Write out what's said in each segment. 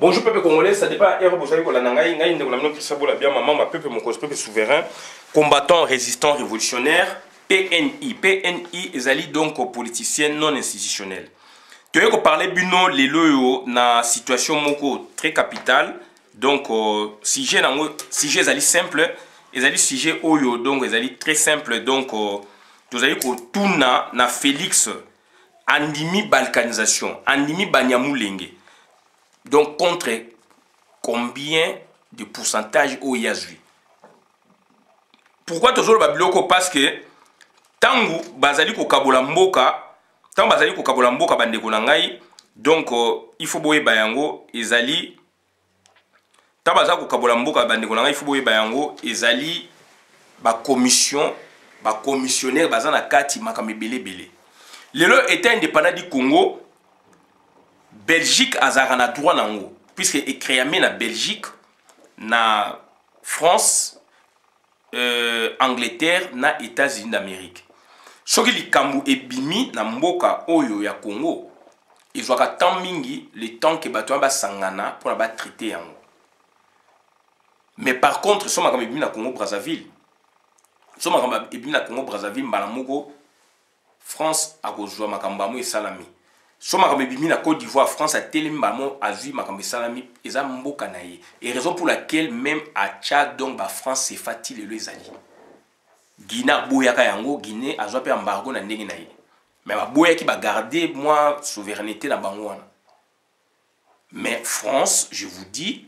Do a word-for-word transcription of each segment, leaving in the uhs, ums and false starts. Bonjour peuple congolais, ça dépend de vous savez que la Nangaï, maman, peuple mon peuple souverain, combattant, résistant, révolutionnaire, P N I. P N I est ali donc politicien non institutionnel. Tu as parlé bino les loyaux na situation moko très capitale. Donc sujet na sujet ali simple, ils ali sujet oyo donc ils ali très simple donc tu as dit que tout na na Félix Andimi balkanisation, Andimi Banyamulenge. Donc, contre combien de pourcentage au Yazui? Pourquoi toujours le Babiloko? Parce que tant que Bazali Kokabola Mboka, tant que Bazali Kokabola Mboka Bande Konangai, donc il faut boyer Bayango, Ezali. Tant que Bazali Kokabola Mboka Bande Konangai, il faut boyer Bayango, Ezali, ba commission, ba commissionnaire, Bazana Kati Makame Bele Bele. Le leur État indépendant du Congo. Belgique azara na droit nango puisque écréamé na Belgique na France euh, Angleterre na États-Unis d'Amérique. Soki likambo ebimi na mboka oyo ya Congo ezwaka tant mingi le temps que bato ba sangana pour ba traiter yango. Mais par contre soma kama ebimi na Congo Brazzaville. Soma kama ebimi na Congo Brazzaville mbalamoko France akozwa makambamo esalami. Si je suis en Côte d'Ivoire, France a tellement azui makambe salami et ça mboka na ye. Et raison pour laquelle même à Tchad donc ba France c'est fatigué le ezali. Guinée boyaka yango Guinée azwa pe embargo na ndenge na ye. Mais ba boya ki ba garder moi souveraineté na bango wana. Mais France, je vous dis,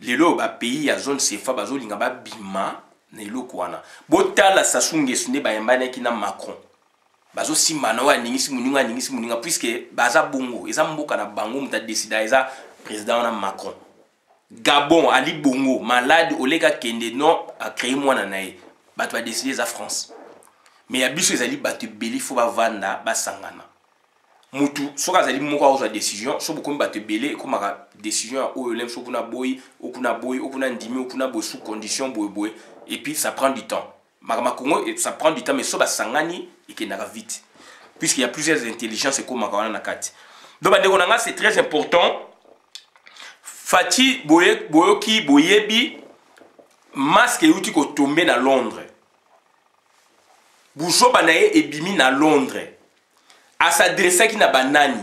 lelo ba pays ya zone C F A bazo linga ba bima na eloko wana. Botala sasungesune ba yamba na ki na Macron. Bazo simbanawa ningisi muninga ningisi muninga puisque baza bongo eza mboka na bango muta décider eza président na Macron. Gabon Ali Bongo malade olega kende non a créé mwana nae bato ba décider za France. Mais abiso ezali bato beli fo ba vanda ba sangana. Mutu soka ezali moko azo décision so bokomi bato beli ko maka décision o elem so kuna boy okuna boy okuna ndimi okuna bo sous condition boy boy et puis ça prend du temps. Makama Congo ça prend du temps mais soba sangani et qui n'arrive vite puisqu'il y a plusieurs intelligences comme Makama Nakati. Donc c'est très important. Fati boye boyoki boyebi masque yuti ko tomber na Londres. Boujo banaye ebimi na Londres. A s'adresser ki na banani.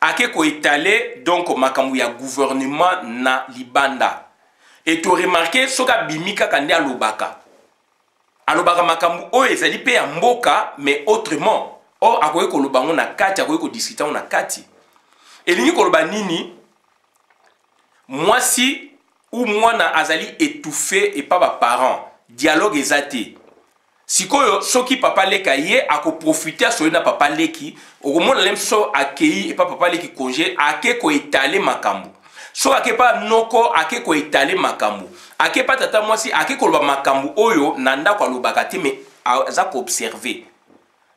Ake ko étaler donc makambu ya gouvernement na libanda. Et tu remarqué soka bimika kande alobaka. Alors, Makamou, oh, ils allaient payer en boka, mais autrement. Or, à quoi que le baron a quatre, à quoi que discuter on a quatre. Et l'unique Banini, moi si ou moi na Azali étouffé et pas ma parent. Dialogue exaté. Si quoi, ce qui papa les cahiers, à quoi profiter à ce na papa les qui, au moment l'aime so accueilli et pas papa les qui congé, à quoi étaler Makamou. So ake pa noko ake ko itale makambo ake pa tata mwasi ake ko loba makambo oyo nanda kwa lobaka te mais aza ko observer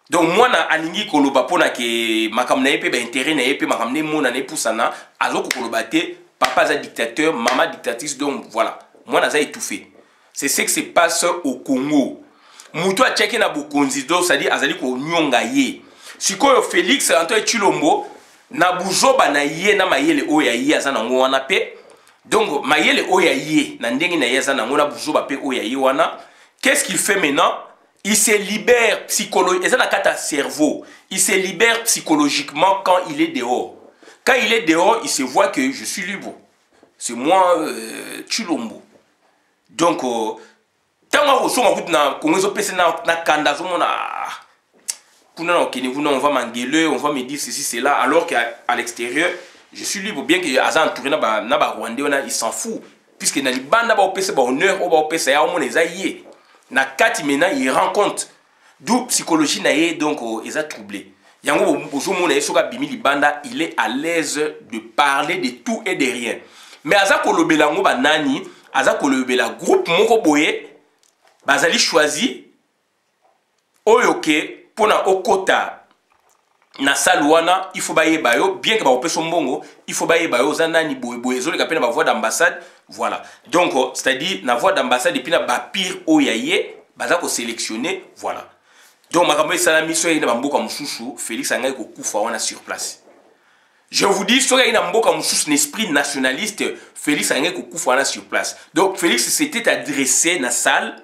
donc mwana alingi ko loba pona ke makambo na yepe ba intérêt na yepe makambo ne mona ne poussana azo ko loba te papa za dictateur maman dictatrice donc voilà mwana za étouffé c'est ce qui se passe au Congo muto a checker na bokonzi do ça dit azali ko nyonga ye sikoyo Félix Antoine Tshilombo na buzoba na ye na mayele oya ye aza nango wana pe donc mayele oya ye na ndenge na ye aza nango na buzoba pe oya ye wana qu'est-ce qu'il fait maintenant il se libère psychologiquement eza na kata cerveau il se libère psychologiquement quand il est dehors quand il est dehors il se voit que je suis libre c'est moi euh, Tshilombo donc tanga oso makuti na kongezo pese na na kanda zo mona on va m'engueuler, on va me dire ceci, cela, alors qu'à l'extérieur, je suis libre. Bien que Azan entouré dans le Rwanda, il s'en fout. Puisque dans les bandes, il y a un honneur, il y a un honneur, il y a un honneur. Il rend compte. D'où la psychologie est donc troublée. Il y a un honneur, il est à l'aise de parler de tout et de rien. Mais Azan Kolobela, Nani, Azan Kolobela, groupe Mokoboye, Bazali choisi, Oyoke, pour na okota na saluana il faut bailler bayo bien que ba opeso mbongo il faut bailler bayo zana ni boye boye zo le kapena ba voix d'ambassade voilà donc c'est-à-dire na voix d'ambassade et puis na ba pire oyaye baza ko sélectionner voilà donc makambo salami so yina bamboka mususu Félix angai ko kufa wana sur place Je vous dis, soyez dans un esprit nationaliste, Félix a été sur place. Donc Félix s'était adressé dans la salle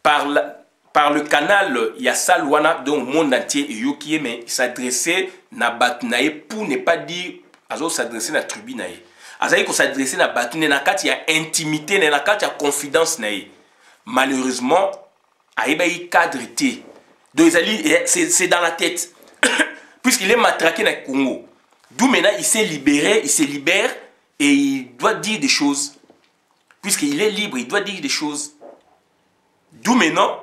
par, la, par le canal Yassal Wana, dont le monde entier est mais il s'adressait à Batnae pour ne pas dire qu'il s'adressait à la tribu. Il s'adressait à Batnae, il y a intimité, il y a confidence. Malheureusement, il y a un cadre. Donc c'est dans la tête. Puisqu'il est matraqué dans le Congo. D'où maintenant il s'est libéré, il se libère et il doit dire des choses. Puisqu'il est libre, il doit dire des choses. D'où maintenant,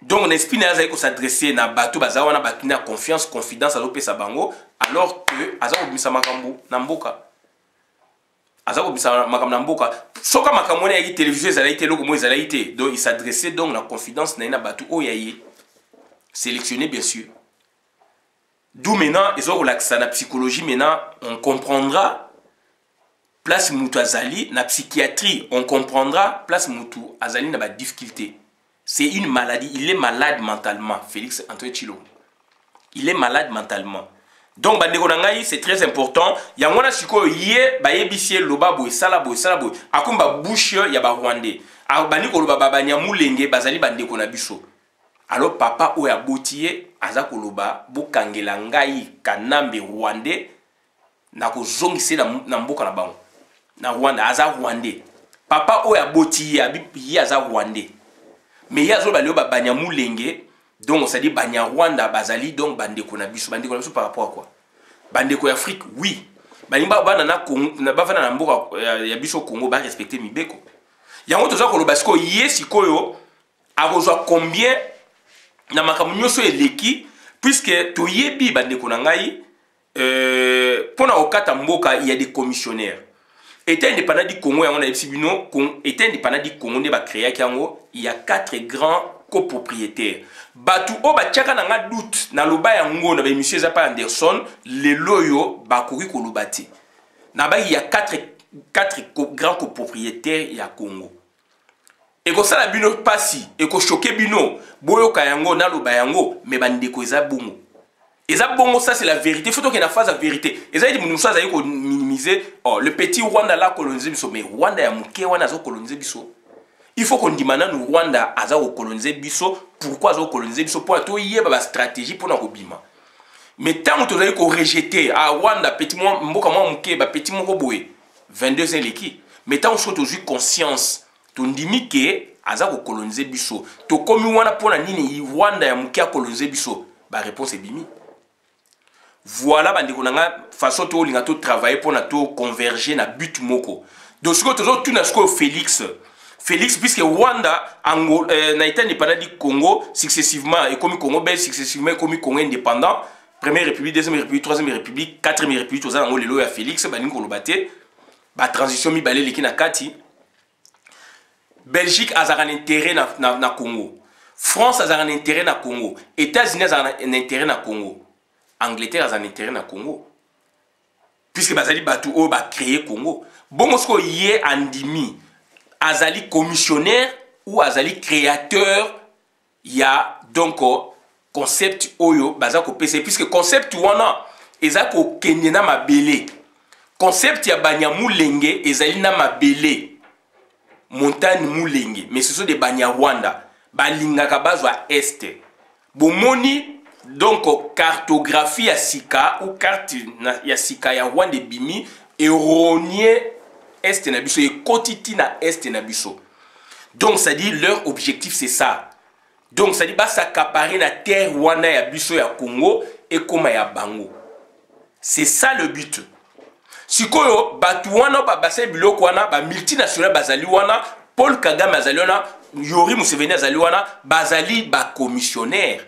donc on esprit n'a qu'on s'adresser na bateau baza wana batuna confiance, confidence à l'opésa bango alors que azako bisa makambo na mboka. Azako bisa makambo na mboka. Soka makambo na yiki télévisé za laité loko mo za laité. Donc il s'adressait donc la confidence na ina bateau oyaye. Sélectionné bien sûr. D'où maintenant, ils ont relaxé la psychologie, maintenant, on comprendra place Moutou Azali, la psychiatrie, on comprendra place Moutou Azali n'a pas de difficulté. C'est une maladie, il est malade mentalement, Félix Antoine Tshilombo. Il est malade mentalement. Donc, c'est très important. Il y a un siko yé, yébissé, lobabo, salabo, salabo. Akoumba bouche, il y a ba Rwandais. Abaniko lobaba, Banyamulenge, bazali bandekona biso. Alors papa ou aboutier azakoloba bokangela ngai kanambe rwandais na kozongise na mboka na bango na Rwanda aza rwandais papa ou aboutier abipi aza rwandais mais yazo balio ba Banyamulenge donc ça dit banya Rwanda bazali donc bandeko na biso bandeko na biso par rapport à quoi bandeko Afrique oui balimba bana na na bavana na mboka ya biso Congo ba respecter mibeko yango tozakoloba siko yesi koyo akozwa combien na makamunyo so eleki puisque to yebi bandeko na ngai euh pona okata mboka il y a des commissionnaires état indépendant du Congo yango na ebsibino état indépendant du Congo ne ba créer yango il y a quatre grands copropriétaires batu o ba tchaka na nga doute na loba yango na ba monsieur Zapa Anderson le loyo ba koki ko lobati na ba il y a quatre quatre grands copropriétaires il y a Congo. Et que ça la bino passi, et que choqué bino, boyo kayango na lo bayango, mais bandeko eza bongo. Eza bongo ça c'est la vérité, faut donc qu'il y ait la vérité. Eza dit nous ça ça qu'on minimiser, oh le petit Rwanda là coloniser biso, mais Rwanda ya muke wana zo coloniser biso. Il faut qu'on demande nous Rwanda aza ko coloniser biso, pourquoi zo coloniser biso pour to yé ba stratégie pour na kobima. Mais tant que tozali ko rejeter à Rwanda petit moi mboka moi muke ba petit moko boye, vingt-deux ans leki. Mais tant on soit aujourd'hui conscience tondimi ke aza ko coloniser biso to komi wana pona nini Rwanda ya mukia coloniser biso ba réponse bimi voilà bandeko nanga façon to linga to travailler pona to converger na but moko donc ce que tozo tuna ce que Félix Félix puisque Rwanda ango na état indépendant du Congo successivement et comme Congo belge successivement comme Congo indépendant première république deuxième république troisième république quatrième république toza ango lelo ya Félix ba ningo lobate ba transition mi balé leki na kati Belgique a un intérêt dans le Congo. France a un intérêt dans le Congo. États-Unis a un intérêt dans le Congo. Angleterre a un intérêt dans le Congo. Puisque Bazali Batou a créé le Congo. Bon, ce qu'il y a Andimi, Azali commissionnaire ou Azali créateur, il y a donc concept Oyo, Bazako P C. Puisque concept Wana, Ezako Kenyana Mabele. Concept ya Banyamulenge, Ezali na Mabele. Montagne Moulenge, mais ce sont des Banyarwanda, Balinga Kabazo à Est. Bomoni, donc cartographie à Sika, ou carte à Sika, ya Rwanda Bimi, et Ronier Est Nabiso, et Kotitina Est Nabiso. Donc ça dit, leur objectif c'est ça. Donc ça dit, bah ça capare la terre Rwanda ya Biso ya Congo, et Koma ya Bango. C'est ça le but. Si koyo batuwana ba basé biloko wana ba multinational bazali wana Paul Kagame azali wana Yori Museveni azali wana bazali ba commissionnaire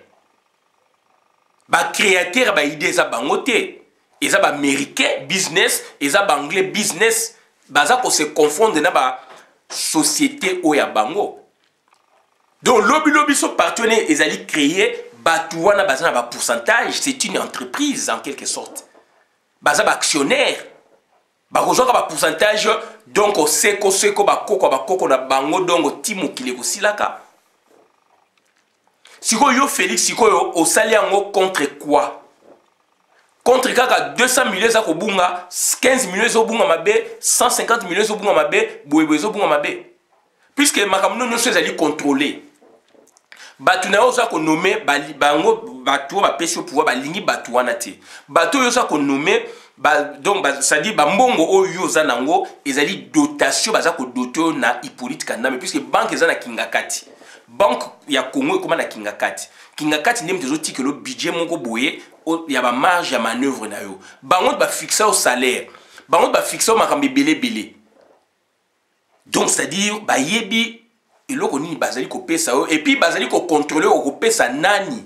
ba créateur ba idée za bangote eza ba américain business eza ba anglais business baza ko se confondre na ba société o ya bango donc lobby lobby so partenaire ezali créer batuwana bazana ba pourcentage c'est une entreprise en quelque sorte baza ba actionnaire bakozoka ba pourcentage donc on sait qu'on sait qu'on va coco va coco na bango donc timo kileko silaka siko yo Félix siko yo osali yango contre quoi contre deux cents millions Zakobunga, quinze millions Zobunga Mabé, cent cinquante millions Zobunga Mabé, Bouébé Zobunga Mabé. Puisque Makamno nous sommes contrôlés. Batunayo Zako nommé, Bango Batou, Bapesio pouvoir, Balini Batouanate. Batou Zako nommé, donc ça dit Bambongo Oyo Zanango, ils allaient dotation, Bazako doto na Hippolyte Kaname, puisque banque Zana Kingakati. Banque ya Congo comment na Kingakati. Kingakati n'aime des autres que le budget Mongo Boye. Il y a une marge de manœuvre. On va fixer au salaire. On va fixer au makambe belé belé. Donc, c'est-à-dire, il y a des basali qui pèsent. Et puis, basali qui contrôlent, on pèse à nani.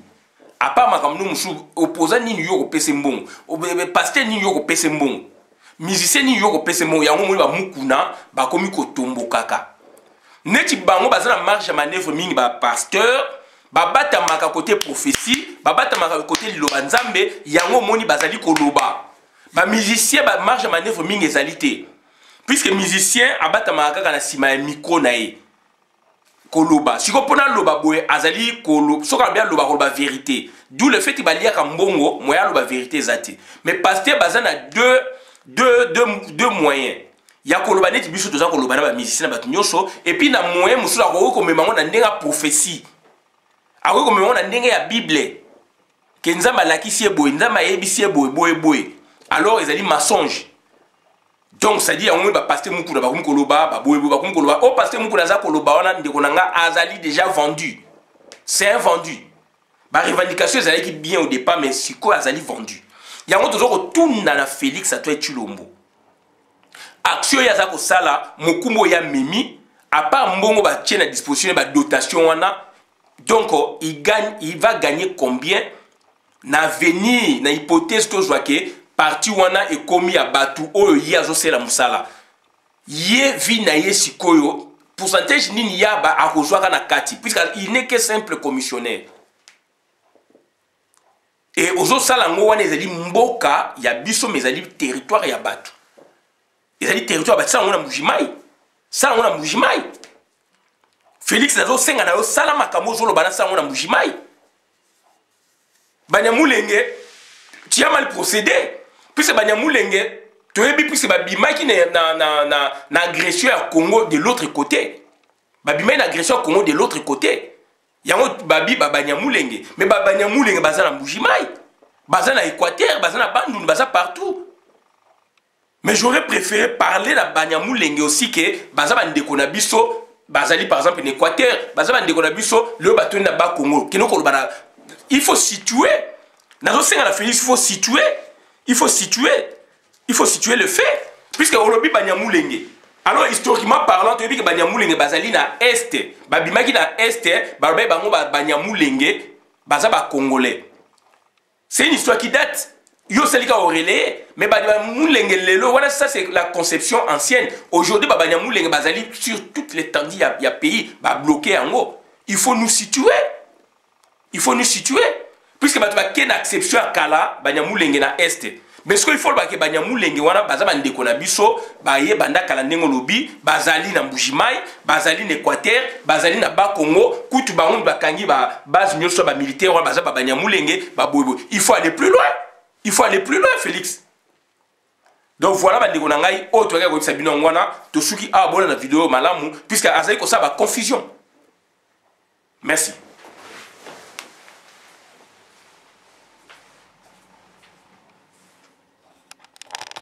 À part makambe nous opposant ni nous pèse bon. Pasteur ni nous pèse bon. Musicien ni nous pèse bon. Il y a un moment où mukuna, bakomi ko tombo kaka. Neti bango basala marge de manœuvre mingi ba pasteur. Babata maka côté prophétie, babata maka côté loba nzambe, yango moni bazali koloba. Ba musicien ba marge manœuvre mingi ezalité. Puisque musicien abata maka kana sima micro nae. Koloba. Si kopona loba boye azali koloba, soka bia loba koloba vérité. D'où le fait que balia ka mbongo, moya loba vérité zati. Mais pasteur bazana deux deux deux deux moyens. Ya koloba neti biso toza koloba na ba musicien ba nyoso et puis na moyen musula ko ko memango na ndenga prophétie. Awe comme on a négé la Bible, que nous avons la qui s'y est boy, nous avons la qui s'y est boy, boy, boy. Alors ils ont dit mensonge. Donc ça dit, on va passer mon coup de bakoum koloba, baboy, bakoum koloba. Oh, passer mon coup de zakoloba, on a des konanga azali déjà vendu. C'est un vendu. Ma revendication, c'est qui bien au départ, mais c'est quoi azali vendu? Il y a un autre jour tout dans la Félix Antoine Tshilombo. Action yazako sala, mon kumbo ya mimi, à part mbongo ba tient à disposition ba dotation wana. Donc, oh, il, gagne, il va gagner combien? Na venir, na hypothèse que je vois que parti wana est commis à Batou, oh, il y a aussi la moussala. Yé vi na yé sikoyo, pourcentage ni n'y a ba a rejoindre na kati, puisqu'il n'est que simple commissionnaire. Et aux autres salango wana, ils allaient mboka, il y a biso, mais ils allaient territoire, il y a Batou. Ils allaient territoire, bah, ça on a Moujimaï. Ça on a Moujimaï. Félix Nazo Senga na yo salama kamo zolo bana sango na Mujimai. Banyamulenge, tu as mal procédé. Puisque Banyamulenge, tu as vu puisque Babimai qui est na agression à Congo de l'autre côté. Babimai na agression à Congo de l'autre côté. Yango Babi ba Banyamulenge, mais ba Banyamulenge baza na Mujimai, baza na Équateur, baza na Bandundu, baza partout. Mais j'aurais préféré parler de Banyamulenge aussi que baza ba ndekonabiso. Bazali par exemple en Équateur, Bazali Ndekonabiso, le bateau n'a pas Congo. Il faut situer. Dans la Félix, il faut situer. Il faut situer. Il faut situer le fait. Puisque Olobi Banyamulenge. Alors historiquement parlant, tu dis que Banyamulenge Bazali na Est. Babimaki na Est, Barbé Bango Banyamulenge, Bazaba Congolais. C'est une histoire qui date. Yo selika orelé, mais Banyamulenge lelo, voilà ça c'est la conception ancienne. Aujourd'hui Banyamulenge bazali sur toutes les tendis il y a pays ba bloqué en haut. Il faut nous situer. Il faut nous situer puisque ba ken exception kala Banyamulenge na est. Mais ce qu'il faut ba ke Banyamulenge wana bazaba ndeko na biso, ba ye banda kala ndengo lobi, bazali na Mbujimai, bazali na Équateur, bazali na Bakongo, kutu ba on ba kangi ba base nyoso ba militaire wana bazaba Banyamulenge ba boybo. Il faut aller plus loin. Il faut aller plus loin, Félix. Donc voilà, je vais vous dire que tu as dit que tu as abonné à la vidéo, puisque tu as dit que ça va confusion. Merci.